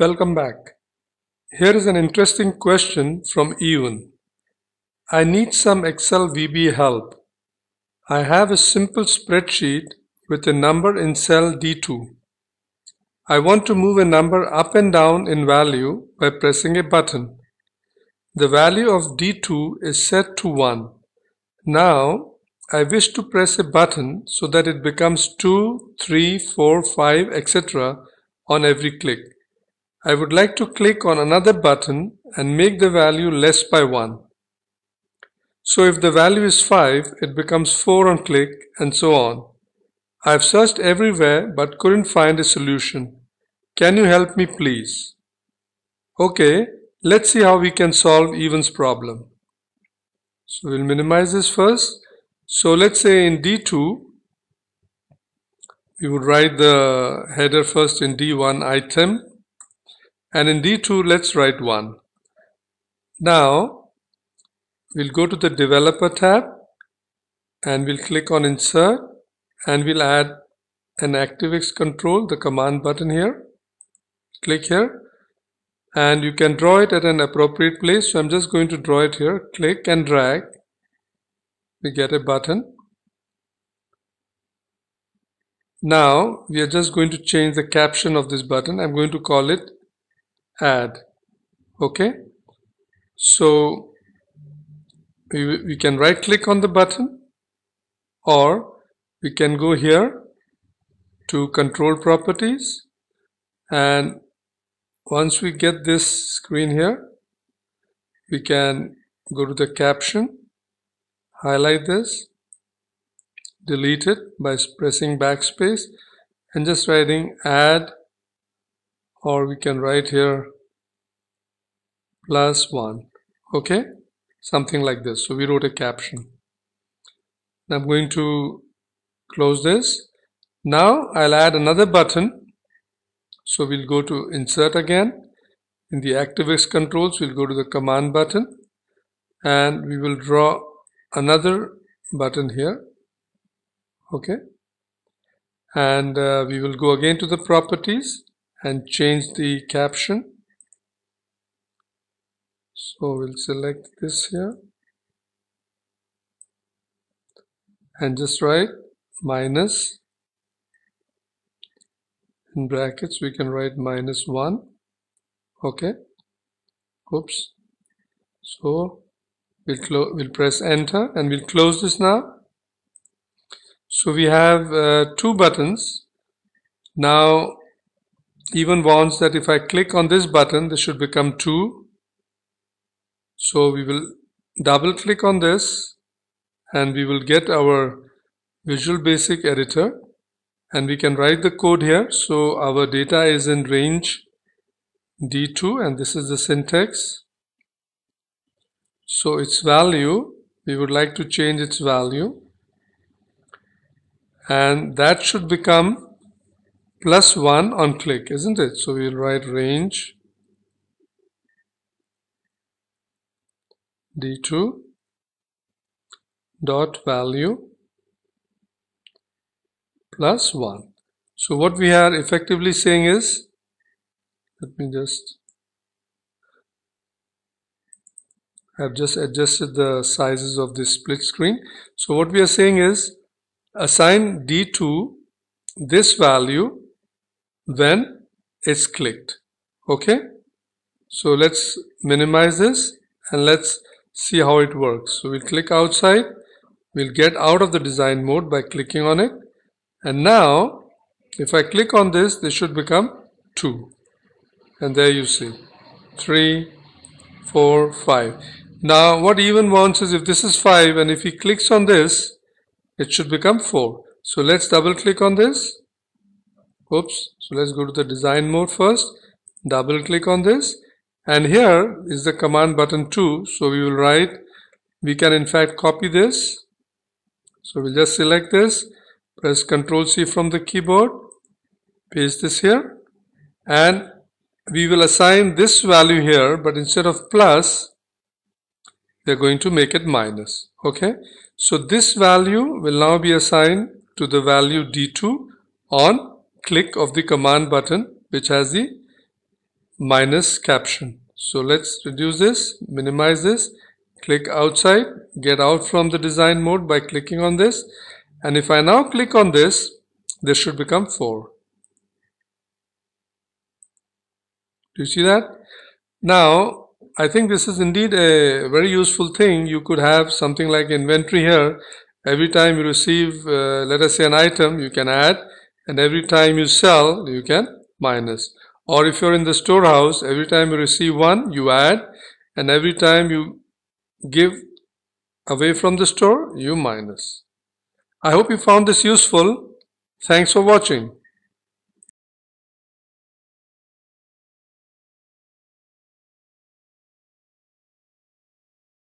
Welcome back. Here is an interesting question from Ewan. I need some Excel VBA help. I have a simple spreadsheet with a number in cell D2. I want to move a number up and down in value by pressing a button. The value of D2 is set to 1. Now, I wish to press a button so that it becomes 2, 3, 4, 5, etc. on every click. I would like to click on another button and make the value less by 1. So if the value is 5, it becomes 4 on click and so on. I have searched everywhere but couldn't find a solution. Can you help me please? Okay, let's see how we can solve Ewan's problem. So we'll minimize this first. So let's say in D2, we would write the header first in D1 item. And in D2, let's write 1. Now, we'll go to the Developer tab and we'll click on Insert and we'll add an ActiveX control, the command button here. Click here and you can draw it at an appropriate place. So I'm just going to draw it here. Click and drag. We get a button. Now, we are just going to change the caption of this button. I'm going to call it Add. Okay, so we can right click on the button or we can go here to Control Properties, and once we get this screen here we can go to the caption, highlight this, delete it by pressing backspace and just writing Add. Or we can write here +1, okay, something like this. So we wrote a caption. I'm going to close this. Now I'll add another button. So we'll go to Insert again. In the ActiveX controls, we'll go to the command button and we will draw another button here, okay, and we will go again to the properties and change the caption. So we'll select this here and just write minus, in brackets we can write -1, okay, oops. So we'll press enter and we'll close this now. So we have two buttons now. Even warns that if I click on this button, this should become 2. So we will double click on this and we will get our Visual Basic Editor and we can write the code here. So our data is in range D2 and this is the syntax. So its value, we would like to change its value, and that should become +1 on click, isn't it? So we'll write range D2 dot value +1. So what we are effectively saying is, I've just adjusted the sizes of this split screen. So what we are saying is assign D2 this value when it's clicked. Okay, so let's minimize this and let's see how it works. So we'll click outside, we'll get out of the design mode by clicking on it, and now if I click on this, this should become 2, and there you see 3, 4, 5. Now what Ewan wants is if this is 5 and if he clicks on this, it should become 4. So let's double click on this. Oops, so let's go to the design mode first, double click on this, and here is the command button 2. So we will write, we can in fact copy this. So we'll just select this, press Ctrl C from the keyboard, paste this here, and we will assign this value here, but instead of plus, we are going to make it minus. Okay, so this value will now be assigned to the value D2 on click of the command button, which has the minus caption. So let's reduce this, minimize this, click outside, get out from the design mode by clicking on this. And if I now click on this, this should become 4. Do you see that? Now, I think this is indeed a very useful thing. You could have something like inventory here. Every time you receive, let us say an item, you can add, and every time you sell, you can minus. Or if you're in the storehouse, every time you receive one, you add, and every time you give away from the store, you minus. I hope you found this useful. Thanks for watching.